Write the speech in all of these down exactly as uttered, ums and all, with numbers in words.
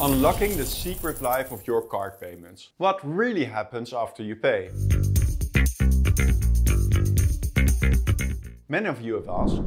Unlocking the secret life of your card payments. What really happens after you pay? Many of you have asked,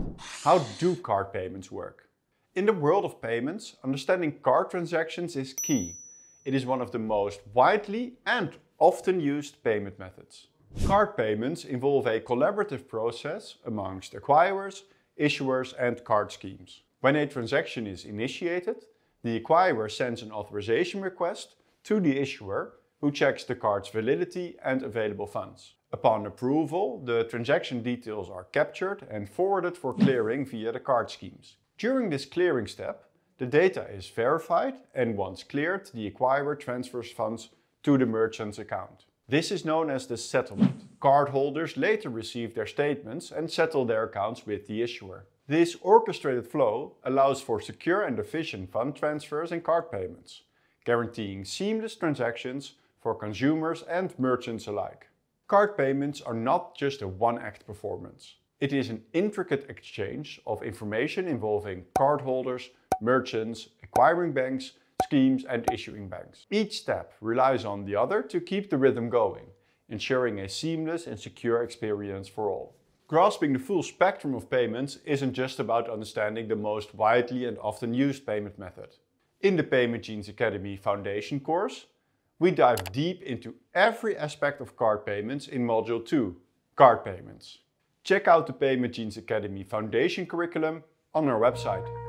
how do card payments work? In the world of payments, understanding card transactions is key. It is one of the most widely and often used payment methods. Card payments involve a collaborative process amongst acquirers, issuers and card schemes. When a transaction is initiated, the acquirer sends an authorization request to the issuer, who checks the card's validity and available funds. Upon approval, the transaction details are captured and forwarded for clearing via the card schemes. During this clearing step, the data is verified, and once cleared, the acquirer transfers funds to the merchant's account. This is known as the settlement. Cardholders later receive their statements and settle their accounts with the issuer. This orchestrated flow allows for secure and efficient fund transfers and card payments, guaranteeing seamless transactions for consumers and merchants alike. Card payments are not just a one-act performance. It is an intricate exchange of information involving cardholders, merchants, acquiring banks, schemes and issuing banks. Each step relies on the other to keep the rhythm going, ensuring a seamless and secure experience for all. Grasping the full spectrum of payments isn't just about understanding the most widely and often used payment method. In the PaymentGenes Academy Foundation course, we dive deep into every aspect of card payments in Module two, Card Payments. Check out the PaymentGenes Academy Foundation curriculum on our website.